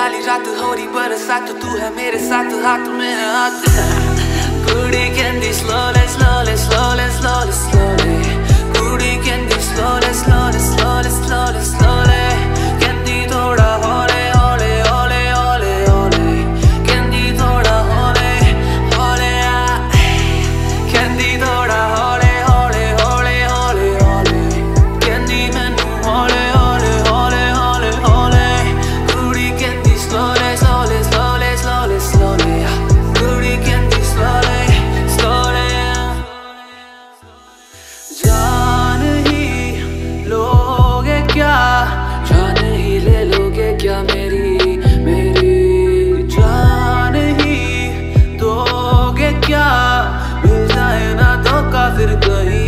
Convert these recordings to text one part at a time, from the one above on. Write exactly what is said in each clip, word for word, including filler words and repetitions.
काली रात होरी बरसात, तू है मेरे साथ हाथ में हाथ। Booty candy slowly slowly slowly slowly slowly, Booty candy slowly slowly slowly slowly slowly, candy थोड़ा होले होले होले होले होले, candy थोड़ा होले होले, candy थोड़ा होले होले होले होले होले, candy मैनू होले होले होले होले होले, Booty candy slowly slowly slowly slowly slowly, Booty candy slowly slowly, जान ही लोगे क्या, जान ही ले लोगे क्या मेरी मेरी, जान ही दोगे क्या, मिल जाए ना धोखा फिर कहीं।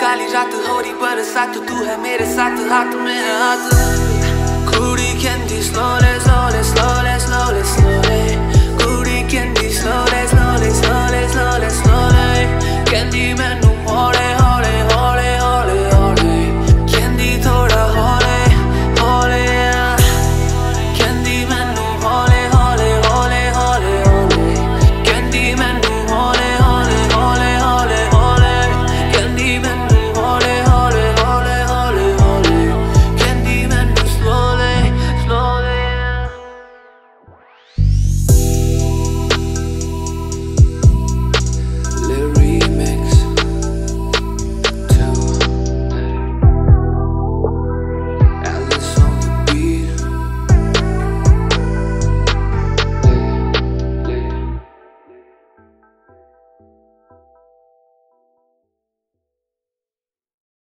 काली रात होरी बरसात, तू है मेरे साथ हाथ में हाथ। कुड़ी कैंडी स्लो